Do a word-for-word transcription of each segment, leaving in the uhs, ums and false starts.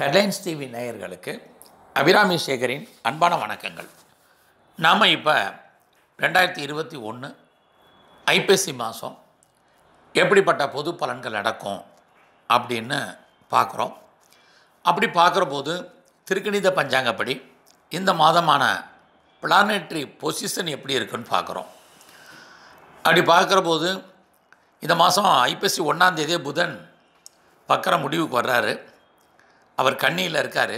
Headlines T V நேயர்களுக்கு அபிராமி சேகரின் அன்பான வணக்கங்கள். நாம் இப்போ இரண்டாயிரத்து இருபத்தி ஒன்று ஐப்பசி மாதம் எப்படிப்பட்ட பொது பலன்கள் நடக்கும் அப்படின்னு பார்க்குறோம். அப்படி பார்க்குறபோது திருக்கணித பஞ்சாங்கப்படி இந்த மாதமான பிளானெட்ரி பொசிஷன் எப்படி இருக்குன்னு பார்க்குறோம். அப்படி பார்க்குறபோது இந்த மாதம் ஐப்பசி ஒன்றாம் தேதியே புதன் பக்கர முடிவுக்கு வர்றாரு. அவர் கண்ணியில் இருக்கார்.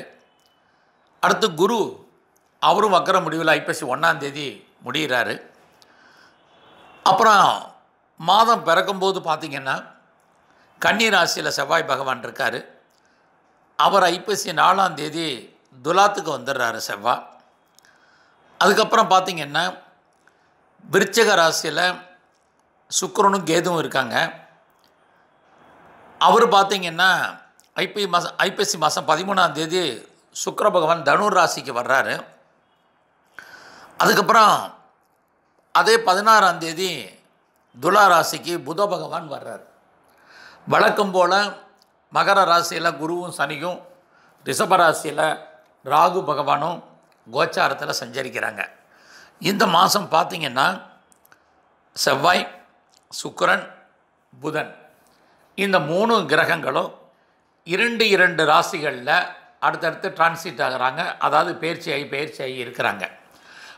அடுத்து குரு அவரும் வக்கர முடிவில் ஐப்பசி ஒன்றாம் தேதி முடிகிறாரு. அப்புறம் மாதம் பிறக்கும்போது பார்த்திங்கன்னா கன்னி ராசியில் செவ்வாய் பகவான் இருக்கார். அவர் ஐப்பசி நாலாம் தேதி துலாத்துக்கு வந்துடுறாரு செவ்வாய். அதுக்கப்புறம் பார்த்திங்கன்னா விருச்சிக ராசியில் சுக்கிரனும் கேதுவும் இருக்காங்க. அவர் பார்த்திங்கன்னா ஐப்பி மாதம் ஐப்பசி மாதம் பதிமூணாம் தேதி சுக்கிர பகவான் தனுர் ராசிக்கு வர்றாரு. அதுக்கப்புறம் அதே பதினாறாம் தேதி துலா ராசிக்கு புத பகவான் வர்றார். வழக்கம் போல் மகர ராசியில் குருவும் சனியும் ரிஷப ராசியில் ராகு பகவானும் கோச்சாரத்தில் சஞ்சரிக்கிறாங்க. இந்த மாதம் பார்த்திங்கன்னா செவ்வாய், சுக்கிரன், புதன் இந்த மூணு கிரகங்களும் இரண்டு இரண்டு ராசிகளில் அடுத்தடுத்து டிரான்சிட் ஆகிறாங்க. அதாவது பயிற்சி ஆகி பயிற்சி ஆகி இருக்கிறாங்க.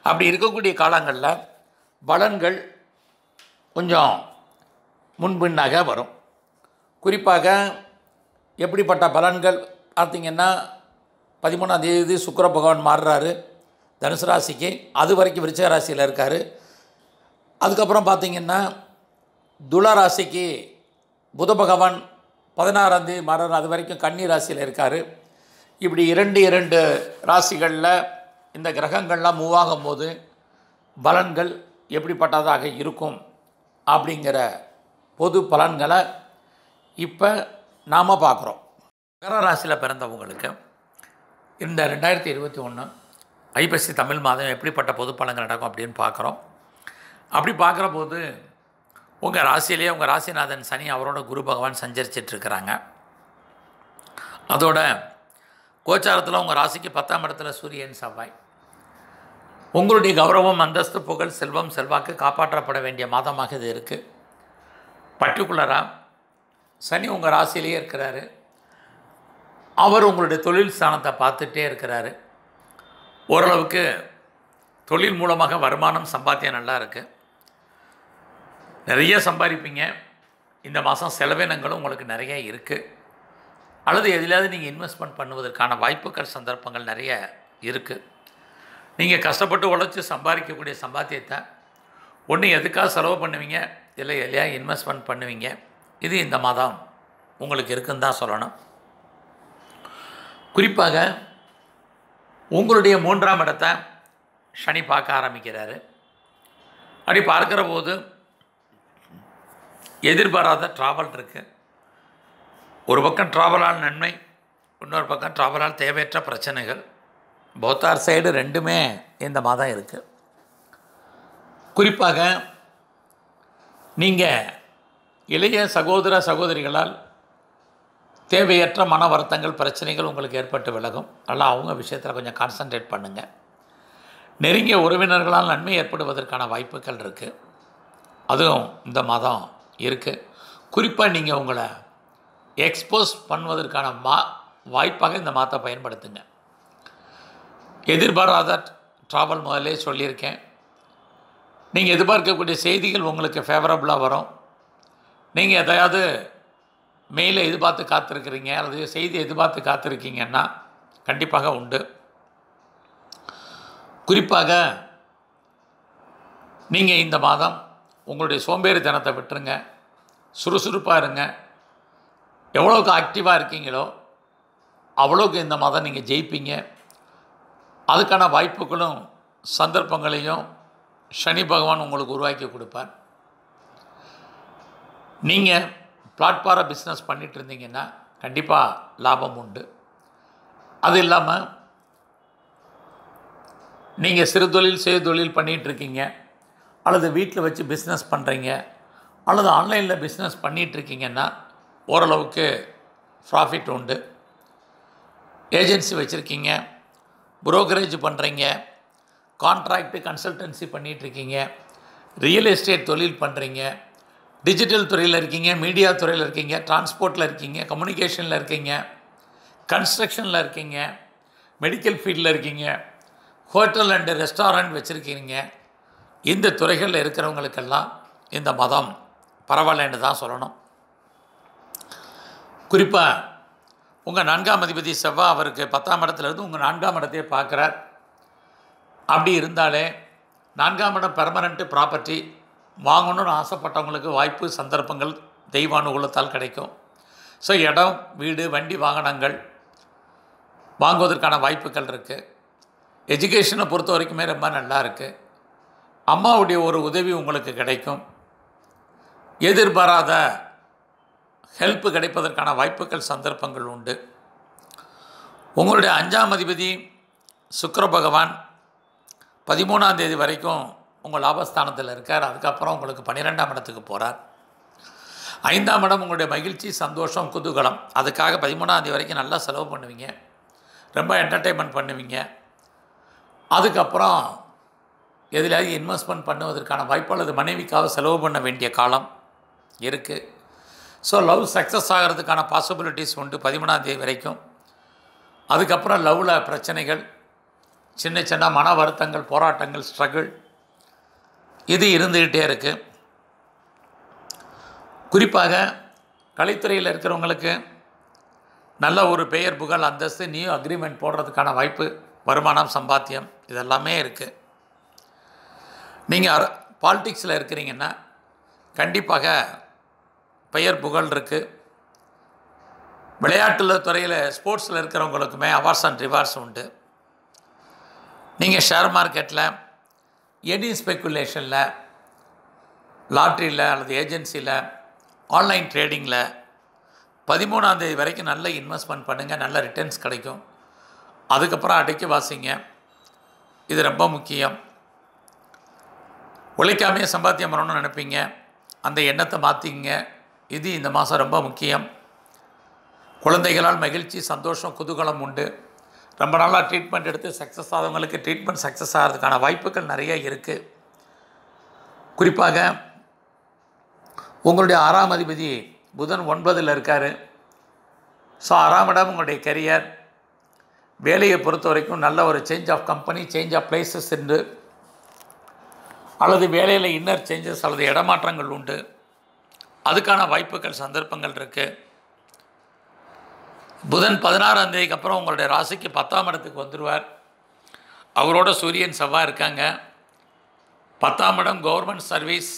அப்படி இருக்கக்கூடிய காலங்களில் பலன்கள் கொஞ்சம் முன்பின்னாக வரும். குறிப்பாக எப்படிப்பட்ட பலன்கள் பார்த்திங்கன்னா பதிமூணாம் தேதி சுக்கிர பகவான் மாறுறாரு தனுசு ராசிக்கு. அது வரைக்கும் விருச்சிக ராசியில் இருக்கார். அதுக்கப்புறம் பார்த்திங்கன்னா துலா ராசிக்கு புத பகவான் பதினாறாம் தேதி மாறார். அது வரைக்கும் கன்னி ராசியில் இருக்கார். இப்படி இரண்டு இரண்டு ராசிகளில் இந்த கிரகங்கள்லாம் மூவ் ஆகும்போது பலன்கள் எப்படிப்பட்டதாக இருக்கும் அப்படிங்கிற பொது பலன்களை இப்போ நாம் பார்க்குறோம். மகர ராசியில் பிறந்தவங்களுக்கு இந்த ரெண்டாயிரத்தி இருபத்தி ஒன்று ஐப்பசி தமிழ் மாதம் எப்படிப்பட்ட பொது பலன்கள் நடக்கும் அப்படின்னு பார்க்குறோம். அப்படி பார்க்குற போது உங்கள் ராசியிலே உங்கள் ராசிநாதன் சனி அவரோட குரு பகவான் சஞ்சரிச்சிட்ருக்கிறாங்க. அதோட கோச்சாரத்தில் உங்கள் ராசிக்கு பத்தாம் இடத்துல சூரியன் செவ்வாய். உங்களுடைய கௌரவம், அந்தஸ்து, புகழ், செல்வம், செல்வாக்கு காப்பாற்றப்பட வேண்டிய மாதமாக இது இருக்குது. பர்டிகுலராக சனி உங்கள் ராசியிலேயே இருக்கிறாரு. அவர் உங்களுடைய தொழில் ஸ்தானத்தை பார்த்துட்டே இருக்கிறாரு. ஓரளவுக்கு தொழில் மூலமாக வருமானம், சம்பாத்தியம் நல்லா இருக்குது. நிறைய சம்பாதிப்பீங்க. இந்த மாதம் செலவினங்களும் உங்களுக்கு நிறைய இருக்குது. அல்லது எதிலாவது நீங்கள் இன்வெஸ்ட்மெண்ட் பண்ணுவதற்கான வாய்ப்புகள், சந்தர்ப்பங்கள் நிறைய இருக்குது. நீங்கள் கஷ்டப்பட்டு உழைச்சி சம்பாதிக்கக்கூடிய சம்பாத்தியத்தை ஒன்று எதுக்காக செலவு பண்ணுவீங்க, இல்லை எதிலையா இன்வெஸ்ட்மெண்ட் பண்ணுவீங்க. இது இந்த மாதம் உங்களுக்கு இருக்குன்னு தான் சொல்லணும். குறிப்பாக உங்களுடைய மூன்றாம் இடத்தை சனி பார்க்க ஆரம்பிக்கிறாரு. அப்படி பார்க்குற போது எதிர்பாராத ட்ராவல் இருக்குது. ஒரு பக்கம் ட்ராவலால் நன்மை, இன்னொரு பக்கம் ட்ராவலால் தேவையற்ற பிரச்சனைகள். போத்தார் சைடு ரெண்டுமே இந்த மாதம் இருக்குது. குறிப்பாக நீங்கள் இளைய சகோதர சகோதரிகளால் தேவையற்ற மன வருத்தங்கள், பிரச்சனைகள் உங்களுக்கு ஏற்பட்டு விலகும். நல்லா அவங்க விஷயத்தில் கொஞ்சம் கான்சன்ட்ரேட் பண்ணுங்கள். நெருங்கிய உறவினர்களால் நன்மை ஏற்படுவதற்கான வாய்ப்புகள் இருக்குது. அதுவும் இந்த மாதம் இருக்குது. குறிப்பாக நீங்கள் உங்களை எக்ஸ்போஸ் பண்ணுவதற்கான மா வாய்ப்பாக இந்த மாதத்தை பயன்படுத்துங்க. எதிர்பாராத ட்ராவல் முதலே சொல்லியிருக்கேன். நீங்கள் எதிர்பார்க்கக்கூடிய செய்திகள் உங்களுக்கு ஃபேவரபுளாக வரும். நீங்கள் எதையாவது மெயிலை எதிர்பார்த்து காத்திருக்கிறீங்க, அல்லது செய்தி எதிர்பார்த்து காத்திருக்கீங்கன்னா கண்டிப்பாக உண்டு. குறிப்பாக நீங்கள் இந்த மாதம் உங்களுடைய சோம்பேறித்தனத்தை விட்டுருங்க. சுறுசுறுப்பாக இருங்க. எவ்வளோக்கு ஆக்டிவாக இருக்கீங்களோ அவ்வளோக்கு இந்த மாதம் நீங்கள் ஜெயிப்பீங்க. அதுக்கான வாய்ப்புகளும் சந்தர்ப்பங்களையும் சனி பகவான் உங்களுக்கு உருவாக்கி கொடுப்பார். நீங்கள் பிளாட்பார பிஸ்னஸ் பண்ணிகிட்டு இருந்தீங்கன்னா கண்டிப்பாக லாபம் உண்டு. அது இல்லாமல் நீங்கள் சிறு தொழில், சிறு தொழில் பண்ணிகிட்ருக்கீங்க, அல்லது வீட்டில் வச்சு பிஸ்னஸ் பண்ணுறீங்க, அல்லது ஆன்லைனில் பிஸ்னஸ் பண்ணிகிட்ருக்கீங்கன்னா ஓரளவுக்கு ப்ராஃபிட் உண்டு. ஏஜென்சி வச்சுருக்கீங்க, புரோக்கரேஜ் பண்ணுறீங்க, கான்ட்ராக்ட் கன்சல்டன்சி பண்ணிகிட்ருக்கீங்க, ரியல் எஸ்டேட் தொழில் பண்ணுறீங்க, டிஜிட்டல் துறையில் இருக்கீங்க, மீடியா துறையில் இருக்கீங்க, டிரான்ஸ்போர்ட்டில் இருக்கீங்க, கம்யூனிகேஷனில் இருக்கீங்க, கன்ஸ்ட்ரக்ஷனில் இருக்கீங்க, மெடிக்கல் ஃபீல்டில் இருக்கீங்க, ஹோட்டல் அண்டு ரெஸ்டாரண்ட் வச்சுருக்கீங்க. இந்த துறைகளில் இருக்கிறவங்களுக்கெல்லாம் இந்த மதம் பரவாயில்லன்னு தான் சொல்லணும். குறிப்பாக உங்கள் நான்காம் அதிபதி செவ்வாய் அவருக்கு பத்தாம் இடத்துலேருந்து உங்கள் நான்காம் இடத்தையே பார்க்குறார். அப்படி இருந்தாலே நான்காம் இடம் பெர்மனன்ட்டு ப்ராப்பர்ட்டி வாங்கணும்னு ஆசைப்பட்டவங்களுக்கு வாய்ப்பு சந்தர்ப்பங்கள் தெய்வானுகூலத்தால் கிடைக்கும். ஸோ இடம், வீடு, வண்டி, வாகனங்கள் வாங்குவதற்கான வாய்ப்புகள் இருக்குது. எஜுகேஷனை பொறுத்த வரைக்குமே ரொம்ப நல்லா இருக்குது. அம்மாவுடைய ஒரு உதவி உங்களுக்கு கிடைக்கும். எதிர்பாராத ஹெல்ப் கிடைப்பதற்கான வாய்ப்புகள் சந்தர்ப்பங்கள் உண்டு. உங்களுடைய அஞ்சாம் அதிபதி சுக்கிர பகவான் பதிமூணாம் தேதி வரைக்கும் உங்கள் லாபஸ்தானத்தில் இருக்கார். அதுக்கப்புறம் உங்களுக்கு பன்னிரெண்டாம் இடத்துக்கு போகிறார். ஐந்தாம் இடம் உங்களுடைய மகிழ்ச்சி, சந்தோஷம், குதூகலம். அதுக்காக பதிமூணாம் தேதி வரைக்கும் நல்லா செலவு பண்ணுவீங்க, ரொம்ப என்டர்டெயின்மெண்ட் பண்ணுவீங்க. அதுக்கப்புறம் எதிலாவது இன்வெஸ்ட்மெண்ட் பண்ணுவதற்கான வாய்ப்பு அல்லது மனைவிக்காக செலவு பண்ண வேண்டிய காலம் இருக்குது. ஸோ லவ் சக்ஸஸ் ஆகிறதுக்கான பாசிபிலிட்டிஸ் உண்டு பதிமூணாம் தேதி வரைக்கும். அதுக்கப்புறம் லவ்வில் பிரச்சனைகள், சின்ன சின்ன மன வருத்தங்கள், போராட்டங்கள், ஸ்ட்ரகிள் இது இருந்துக்கிட்டே இருக்குது. குறிப்பாக கலைத்துறையில் இருக்கிறவங்களுக்கு நல்ல ஒரு பெயர், புகழ், அந்தஸ்து, நியூ அக்ரிமெண்ட் போடுறதுக்கான வாய்ப்பு, வருமானம், சம்பாத்தியம் இதெல்லாமே இருக்குது. நீங்கள் பாலிடிக்ஸில் இருக்கிறீங்கன்னா கண்டிப்பாக பெயர், புகழ் இருக்குது. விளையாட்டு துறையில், ஸ்போர்ட்ஸில் இருக்கிறவங்களுக்குமே அவார்ட்ஸ் அண்ட் ரிவார்ட்ஸ் உண்டு. நீங்கள் ஷேர் மார்க்கெட்டில், எனி ஸ்பெக்குலேஷனில், லாட்ரியில் அல்லது ஏஜென்சியில், ஆன்லைன் ட்ரேடிங்கில் பதிமூணாம் தேதி வரைக்கும் நல்ல இன்வெஸ்ட்மெண்ட் பண்ணுங்கள், நல்ல ரிட்டர்ன்ஸ் கிடைக்கும். அதுக்கப்புறம் அடைக்கி வாசிங்க, இது ரொம்ப முக்கியம். உழைக்காமையே சம்பாத்தியம் பண்ணணும்னு நினைப்பீங்க, அந்த எண்ணத்தை மாற்றிங்க, இது இந்த மாதம் ரொம்ப முக்கியம். குழந்தைகளால் மகிழ்ச்சி, சந்தோஷம், குதூகலம் உண்டு. ரொம்ப நாளாக ட்ரீட்மெண்ட் எடுத்து சக்ஸஸ் ஆகிறவங்களுக்கு ட்ரீட்மெண்ட் சக்ஸஸ் ஆகிறதுக்கான வாய்ப்புகள் நிறைய இருக்குது. குறிப்பாக உங்களுடைய ஆறாம் அதிபதி புதன் ஒன்பதில் இருக்கார். ஸோ ஆறாம் இடம் உங்களுடைய கெரியர், வேலையை பொறுத்த வரைக்கும் நல்ல ஒரு change of company, change of places உண்டு. அல்லது வேலையில் இன்னர் சேஞ்சஸ் அல்லது இடமாற்றங்கள் உண்டு. அதுக்கான வாய்ப்புகள் சந்தர்ப்பங்கள் இருக்குது. புதன் பதினாறாம் தேதிக்கு அப்புறம் உங்களுடைய ராசிக்கு பத்தாம் இடத்துக்கு வந்துடுவார். அவரோட சூரியன் செவ்வாய் இருக்காங்க. பத்தாம் இடம் கவர்மெண்ட் சர்வீஸ்,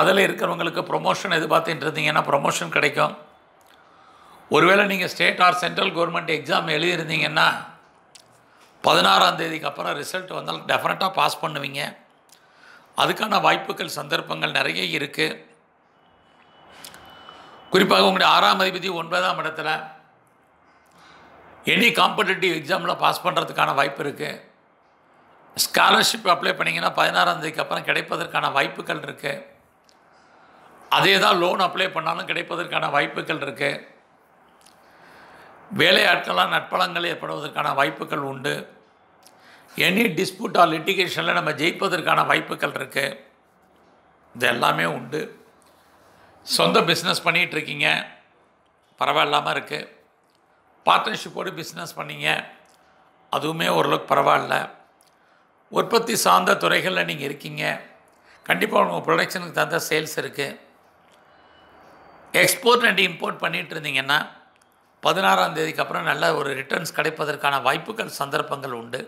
அதில் இருக்கிறவங்களுக்கு ப்ரொமோஷன் எதிர்பார்த்துட்டு இருந்தீங்கன்னா ப்ரொமோஷன் கிடைக்கும். ஒருவேளை நீங்கள் state or central government exam எழுதியிருந்தீங்கன்னா பதினாறாம் தேதிக்கு அப்புறம் ரிசல்ட் வந்தால் டெஃபினட்டாக பாஸ் பண்ணுவீங்க. அதுக்கான வாய்ப்புகள் சந்தர்ப்பங்கள் நிறைய இருக்குது. குறிப்பாக உங்களுடைய ஆறாம் அதிபதி ஒன்பதாம் இடத்துல எனி காம்படிட்டிவ் எக்ஸாமில் பாஸ் பண்ணுறதுக்கான வாய்ப்பு இருக்குது. ஸ்காலர்ஷிப் அப்ளை பண்ணிங்கன்னா பதினாறாம் தேதிக்கு அப்புறம் கிடைப்பதற்கான வாய்ப்புகள் இருக்குது. அதே தான் லோன் அப்ளை பண்ணாலும் கிடைப்பதற்கான வாய்ப்புகள் இருக்குது. வேலையாட்களால் நட்பலங்கள் ஏற்படுவதற்கான வாய்ப்புகள் உண்டு. எனி டிஸ்பியூட் ஆர் லிட்டிகேஷனில் நம்ம ஜெயிப்பதற்கான வாய்ப்புகள் இருக்குது. இது எல்லாமே உண்டு. சொந்த பிஸ்னஸ் பண்ணிகிட்ருக்கீங்க, பரவாயில்லாமல் இருக்குது. பார்ட்னர்ஷிப்போடு பிஸ்னஸ் பண்ணிங்க, அதுவுமே ஓரளவுக்கு பரவாயில்ல. உற்பத்தி சார்ந்த துறைகளில் நீங்கள் இருக்கீங்க, கண்டிப்பாக உங்கள் ப்ரொடக்ஷனுக்கு தகுந்த சேல்ஸ் இருக்குது. எக்ஸ்போர்ட் அண்ட் இம்போர்ட் பண்ணிகிட்டு இருந்தீங்கன்னா பதினாறாம் தேதிக்கு அப்புறம் நல்ல ஒரு ரிட்டர்ன்ஸ் கிடைப்பதற்கான வாய்ப்புகள் சந்தர்ப்பங்கள் உண்டு.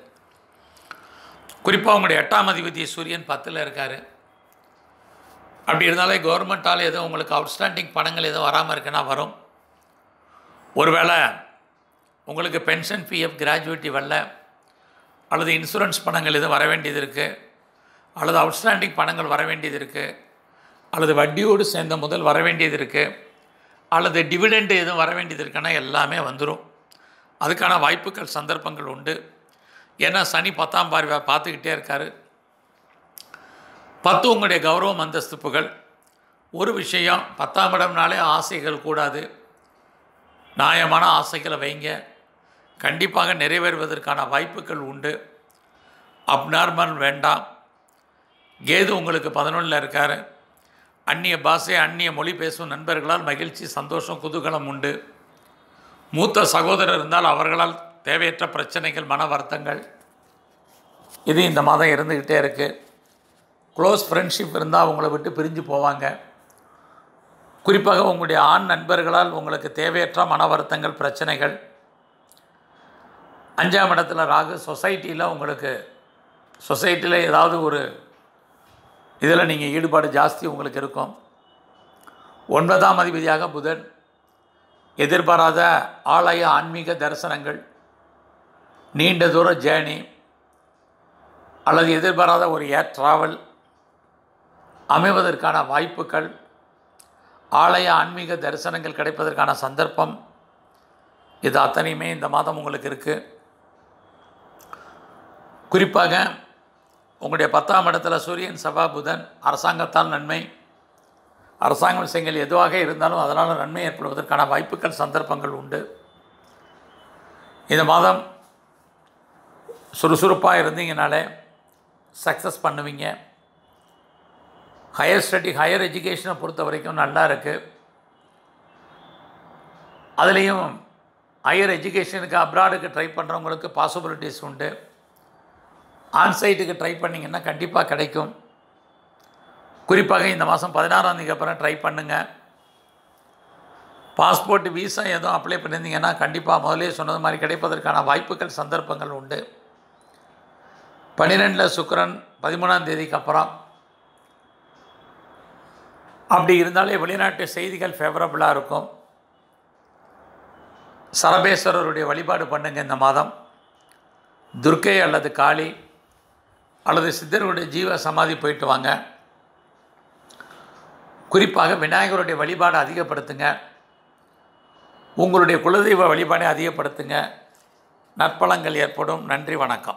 குறிப்பாக உங்களுடைய எட்டாம் அதிபதி சூரியன் பத்தில் இருக்கார். அப்படி இருந்தாலே கவர்மெண்ட்டால் எதுவும் உங்களுக்கு அவுட்ஸ்டாண்டிங் பணங்கள் எதுவும் வராமல் இருக்குன்னா வரும். ஒருவேளை உங்களுக்கு பென்ஷன், பிஎஃப், கிராஜுவேட்டி வரல அல்லது இன்சூரன்ஸ் பணங்கள் எதுவும் வர வேண்டியது இருக்குது அல்லது அவுட்ஸ்டாண்டிங் பணங்கள் வர வேண்டியது இருக்குது அல்லது வட்டியோடு சேர்ந்த முதல் வர வேண்டியது இருக்குது அல்லது டிவிடெண்டு எதுவும் வர வேண்டியது இருக்குன்னா எல்லாமே வந்துடும். அதுக்கான வாய்ப்புகள் சந்தர்ப்பங்கள் உண்டு. ஏன்னா சனி பத்தாம் பார்வை பார்த்துக்கிட்டே இருக்கார். பத்து உங்களுடைய கௌரவம், அந்தஸ்து, புகழ். ஒரு விஷயம், பத்தாம் இடம்னாலே ஆசைகள் கூடாது, நியாயமான ஆசைகளை வைங்க. கண்டிப்பாக நிறைவேறுவதற்கான வாய்ப்புகள் உண்டு. அப்நார்மல் வேண்டாம். கேது உங்களுக்கு பதினொன்றில் இருக்கார். அந்நிய பாஷை அந்நிய மொழி பேசும் நண்பர்களால் மகிழ்ச்சி, சந்தோஷம், குதூகலம் உண்டு. மூத்த சகோதரர் இருந்தால் அவர்களால் தேவையற்ற பிரச்சனைகள், மன வருத்தங்கள், இது இந்த மாதம் இருந்துக்கிட்டே இருக்குது. க்ளோஸ் ஃப்ரெண்ட்ஷிப் இருந்தால் அவங்கள விட்டு பிரிஞ்சு போவாங்க. குறிப்பாக உங்களுடைய ஆண் நண்பர்களால் உங்களுக்கு தேவையற்ற மன வருத்தங்கள், பிரச்சனைகள். அஞ்சாம் இடத்துல ராகு. சொசைட்டியில் உங்களுக்கு சொசைட்டியில் ஏதாவது ஒரு இதில் நீங்கள் ஈடுபாடு ஜாஸ்தி உங்களுக்கு இருக்கும். ஒன்பதாம் அதிபதியாக புதன். எதிர்பாராத ஆலய ஆன்மீக தரிசனங்கள், நீண்ட தூர ஜேர்னி அல்லது எதிர்பாராத ஒரு ஏர் ட்ராவல் அமைவதற்கான வாய்ப்புகள், ஆலய ஆன்மீக தரிசனங்கள் கிடைப்பதற்கான சந்தர்ப்பம், இது அத்தனையுமே இந்த மாதம் உங்களுக்கு இருக்குது. குறிப்பாக உங்களுடைய பத்தாம் இடத்துல சூரியன், செவ்வாய், புதன். அரசாங்கத்தால் நன்மை, அரசாங்க விஷயங்கள் எதுவாக இருந்தாலும் அதனால் நன்மை ஏற்படுவதற்கான வாய்ப்புகள், சந்தர்ப்பங்கள் உண்டு. இந்த மாதம் சுறுசுறுப்பாக இருந்தீங்கனாலே சக்ஸஸ் பண்ணுவீங்க. ஹையர் ஸ்டடி, ஹையர் எஜுகேஷனை பொறுத்த வரைக்கும் நல்லா இருக்குது. அதுலேயும் ஹையர் எஜுகேஷனுக்கு அப்ராடுக்கு ட்ரை பண்ணுறவங்களுக்கு பாசிபிலிட்டிஸ் உண்டு. ஆன்சைட்டுக்கு ட்ரை பண்ணிங்கன்னா கண்டிப்பாக கிடைக்கும். குறிப்பாக இந்த மாதம் பதினாறாம் தேதிக்கு அப்புறம் ட்ரை பண்ணுங்கள். பாஸ்போர்ட், விசா எதுவும் அப்ளை பண்ணியிருந்தீங்கன்னா கண்டிப்பாக முதலே சொன்னது மாதிரி கிடைப்பதற்கான வாய்ப்புகள், சந்தர்ப்பங்கள் உண்டு. பன்னிரெண்டில் சுக்கிரன் பதிமூணாம் தேதிக்கு அப்புறம். அப்படி இருந்தாலே வெளிநாட்டு செய்திகள் ஃபேவரபுளாக இருக்கும். சரபேஸ்வரருடைய வழிபாடு பண்ணுங்கள் இந்த மாதம். துர்க்கை அல்லது காளி அல்லது சித்தருடைய ஜீவ சமாதி போயிட்டு வாங்க. குறிப்பாக விநாயகருடைய வழிபாடை அதிகப்படுத்துங்க. உங்களுடைய குலதெய்வ வழிபாடை அதிகப்படுத்துங்க. நற்பலங்கள் ஏற்படும். நன்றி, வணக்கம்.